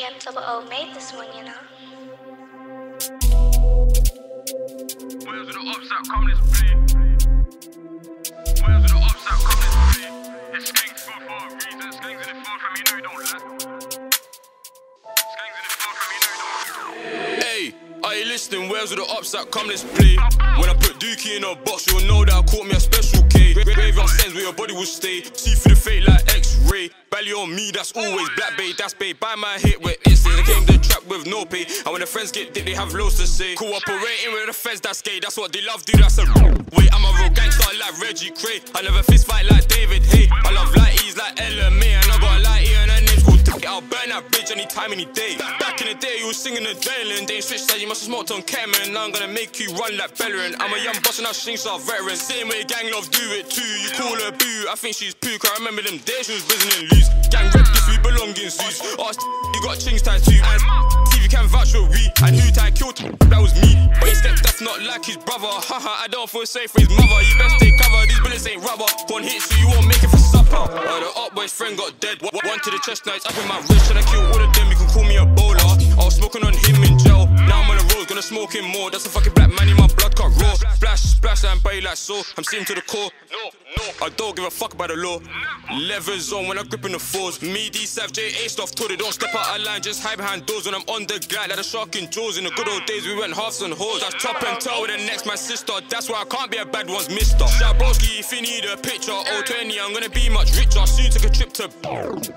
AMTO made this one, you know. Where's the upside coming this plane? Where's the upside coming this plane? It's skanks full for a reason. Skanks in the phone from you know you don't laugh. Skanks in the phone from you know you don't laugh. Hey, are you listening? Where's the upside coming this plane? When I put Dookie in a box, you'll know that I caught me a special K. Graveyard stands where your body will stay. See through the fate like X-ray. Bally on me, that's always black babe, that's babe. Buy my hit where it says I came the trap with no pay. And when the friends get dick, they have loads to say. Cooperating with the feds, that's gay, that's what they love, dude, that's a wait, I'm a real gangster like Reggie Kray. I never fist fight like David Haye. I love lighties like LMA, and I got a lighty and her name's called D-Sav. I'll burn that bitch anytime, any day. Back in the day, you was singing adrenaline. They ain't switched that, you must've smoked on Cameron. Now I'm gonna make you run like Bellerin. I'm a young boss and I shinks are veterans. Same way gang love do it too. You call her boo, I think she's poo. I remember them days, she was buzzing and loose. Gang rep this, we belong in zoos. Ask you got chings tattoo. And TV can vouch for we. And who tied killed, that was me. But his step that's not like his brother. Haha, I don't feel safe for his mother. You best take cover, these bullets ain't rubber. One hit so you won't make it for supper. The up boy's friend got dead. One to the chest, now it's up in my wrist. And I kill all of them, you can call me a bowler. I was smoking on him in jail. Now I'm on the road, gonna smoke him more. That's a fucking black man in my blood cut raw. Splash, splash, and body like so. I'm seeing to the core. I don't give a fuck about the law. Levers on when I'm gripping the fours. Me, D-Sav, J-A stuff too. They don't step out of line, just hide behind doors. When I'm on the glide, like the shark in Jaws. In the good old days, we went halves and whores. I chop and tell with the next my sister. That's why I can't be a bad one's mister. Shabrowski, if you need a picture. Oh, 20, I'm gonna be much richer. Soon took a trip to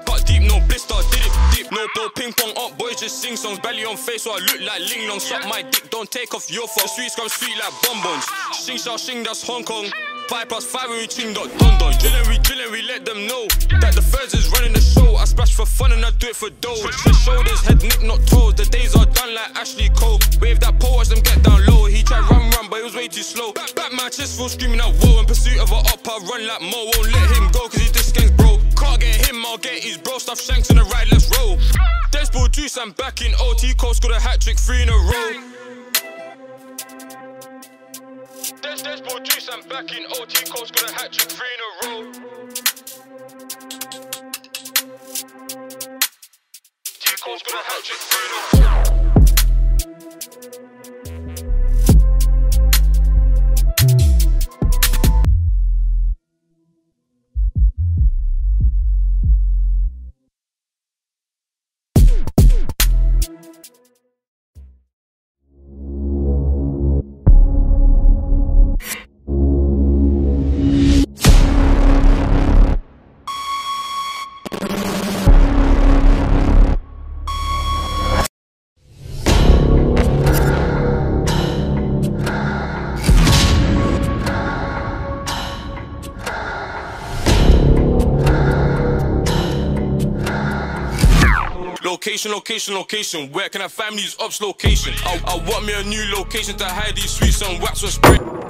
cut deep, no blister. Did it deep, no blow, ping pong up. Boys just sing songs, belly on face, so I look like Ling Long. Suck my dick, don't take off your phone. Sweets come sweet like bonbons. Shing, shao, shing, that's Hong Kong. 5 plus 5 and we ching dot don don. Dillin', we let them know that the feds is running the show. I splash for fun and I do it for dough. The shoulders, head, neck, not toes. The days are done like Ashley Cole. Wave that pole, watch them get down low. He tried run, but it was way too slow. Back my chest full screaming out woe. In pursuit of a up, I run like Mo. Won't let him go cause he just skanks bro. Can't get him, I'll get his bro. Stuff shanks in the ride, let's roll. Despo Juice, I'm back in O. T-Core scored a hat-trick, 3 in a row. Despo Juice, I'm back in O. T-Core scored a hat-trick, 3 in a row. T-Core's got a hat-trick, 3 in a row. Location, where can I find these ops location? I want me a new location to hide these sweets and wax or spray.